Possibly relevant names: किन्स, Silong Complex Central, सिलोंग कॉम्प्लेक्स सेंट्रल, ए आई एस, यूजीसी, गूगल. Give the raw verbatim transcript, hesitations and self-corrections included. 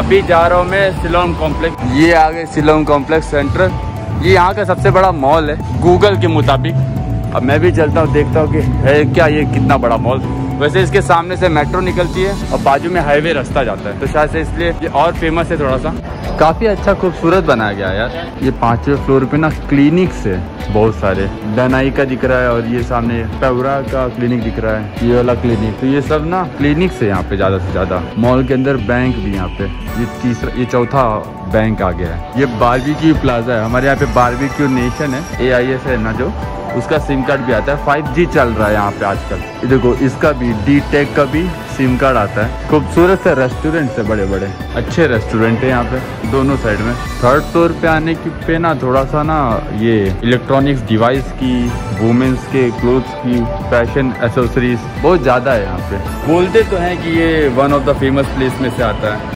अभी जा रहा हूँ मैं सिलोंग कॉम्प्लेक्स। ये आ गए सिलोंग कॉम्प्लेक्स सेंट्रल, ये यहाँ का सबसे बड़ा मॉल है गूगल के मुताबिक। अब मैं भी चलता हूँ, देखता हूँ कि है क्या ये कितना बड़ा मॉल। वैसे इसके सामने से मेट्रो निकलती है और बाजू में हाईवे रास्ता जाता है, तो शायद से इसलिए ये और फेमस है थोड़ा सा। काफ़ी अच्छा खूबसूरत बनाया गया यार। ये पाँचवें फ्लोर पे ना क्लिनिक्स है बहुत सारे, दनाई का दिख रहा है और ये सामने पेवरा का क्लिनिक दिख रहा है, ये वाला क्लिनिक, तो ये सब ना क्लिनिक्स है यहाँ पे ज़्यादा से ज़्यादा। मॉल के अंदर बैंक भी यहाँ पे, ये तीसरा ये चौथा बैंक आ गया है। ये बारबेक्यू प्लाजा है, हमारे यहाँ पे बारबेक्यू नेशन है, ए आई एस है ना जो, उसका सिम कार्ड भी आता है। फाइव जी चल रहा है यहाँ पे आजकल। देखो इसका भी डी टेक का भी सिम कार्ड आता है। खूबसूरत से रेस्टोरेंट से बड़े बड़े अच्छे रेस्टोरेंट है यहाँ पे दोनों साइड में। थर्ड फ्लोर पे आने की पे ना थोड़ा सा ना ये इलेक्ट्रॉनिक्स डिवाइस की, वुमेन्स के क्लोथ्स की, फैशन एसेसरीज बहुत ज़्यादा है यहाँ पे। बोलते तो हैं कि ये one of the famous place में से आता है,